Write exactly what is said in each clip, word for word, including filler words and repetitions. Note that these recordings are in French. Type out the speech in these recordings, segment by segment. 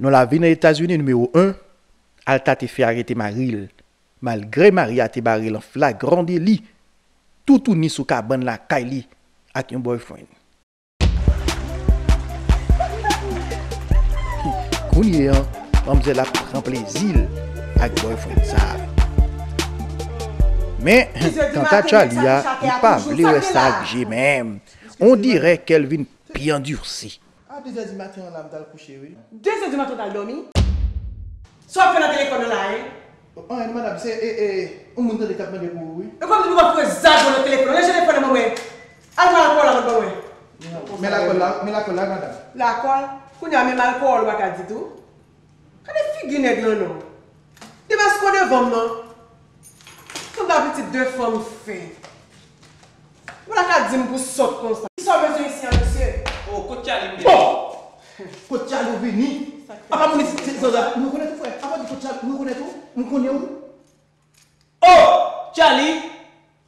Dans la ville des États-Unis numéro un, Alta te fait arrêter Maril. Malgré Maria te baril en flagrant délit, tout ou ni sous cabane la Kylie avec un boyfriend. Kounye an, mamzèl a pran plezil avec boyfriend sa. Mais quand à Chalia, il pas voulu ça j'ai même. On dirait qu'elle vient bien durcie. À deux heures du matin, on a dans le coucher, oui. deux heures du matin, on a dormi. Soit fait la téléphone là, hein. Oh, madame, c'est eh eh on monte le cap de pour oui. Et comme tu vas trouver ça sur le téléphone, le téléphone moi ouais. Alcool là moi ouais. Mais la colle là, mais la colle là madame. La colle, qu'on a même alcool pas dit tout. Quand les figues nèg là non. Tu vas se connaître devant non. Comme d'habitude deux femmes fait. Voilà qu'a dit pour sortir comme ça. Qui sont besoin ici monsieur? Oh, coach Charlie. Coach Charlie venu. Papa mon c'est ça. Nous connaissons frère. Avant de coach Charlie, nous connaissons. Nous connaissons. Oh, Charlie,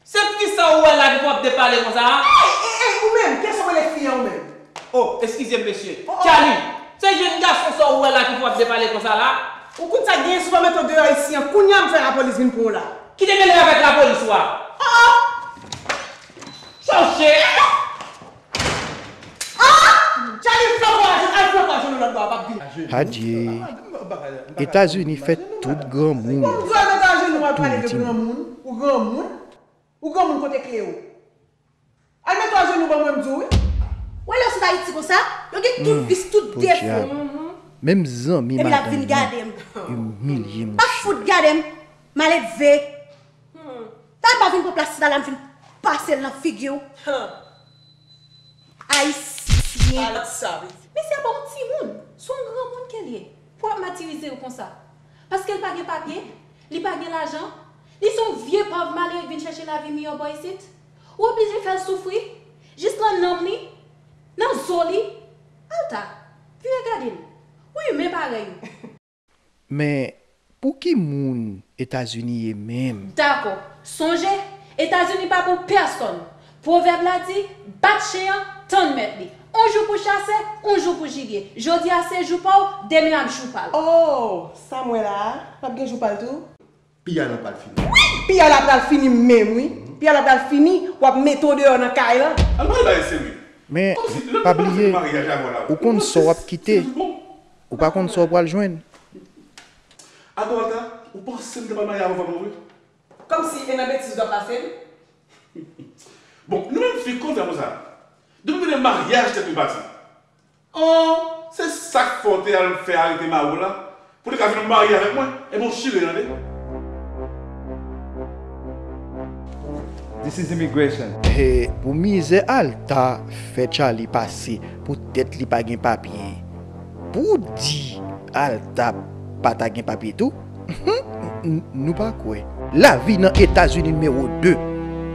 c'est qui ça où elle a dit de parler comme ça? Eh, vous-même, quels sont les filles vous-même? Oh, excusez monsieur. Charlie, c'est jeune garçon ça où elle a dit de parler comme ça là? Ou quand ça gagne souvent mettre dehors ici, on counya me faire la police venir pour là. Qui te mêle avec la police là? Ah! Sorcier! Adieu. États-Unis fait tout grand monde. Tout petit monde. Ou grand monde. Ou grand monde côté clé. Elle met toi genou pour même jouer. Ouais là c'est Haïti comme ça. Il y a tout vise tout défaut. Même zami madame. Elle a vinn garder. Humilié. Pas fout garder. Mal élevé. T'as pas vinn pour place là, vinn passer dans figure. Haïtien. Mais c'est bon petit monde. Son grand monde qu'elle est. Pourquoi m'attiriser comme ça? Parce qu'elle n'a pas de papier, elle n'a pas l'argent, elle son vieux pauvre malheureux qui vient chercher la vie meilleure pour ici. Ou obligé de faire souffrir, juste dans l'homme, dans le zoli. Alta, puis regardez. Oui, mais pareil. Mais pour qui moun États-Unis est même? D'accord. Songez, États-Unis pas pour personne. Proverbe l'a dit, battre chien, tant mettre. On joue pour chasser, on joue pour giguer. Jodi à se joue pas, demain je joue pas. Oh, ça moi là, pas bien joue pas tout. Puis elle n'a pas fini. Oui, puis elle n'a pas fini même oui. Puis elle n'a pas fini, ou à mettre dehors dans caille là. Mais pas oublier ou qu'on soit quitter ou pas qu'on soit pour le joindre. Attends, ou pense que maman va mourir. Comme si une bêtise doit passer. Bon, nous même fait compte comme ça. Depuis le mariage, t'es tout bâti. Oh, c'est ça que faut te faire arrêter ma roue là. Pour que tu me maries avec moi, et mon chien est là. This is immigration. Et pour mise Alta, fait Charlie passer pour tête li pa gen papier. Pour dire Alta pa ta gen papier tout, nous pas quoi. La vie dans les États-Unis numéro deux,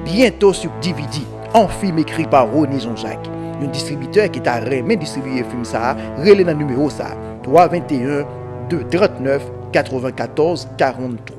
bientôt subdivisée. Un film écrit par Roney Jean Jacques, un distributeur qui t'a remis distribué film ça, relé dans le numéro ça, trois vingt et un deux trente-neuf quatre-vingt-quatorze quarante-trois.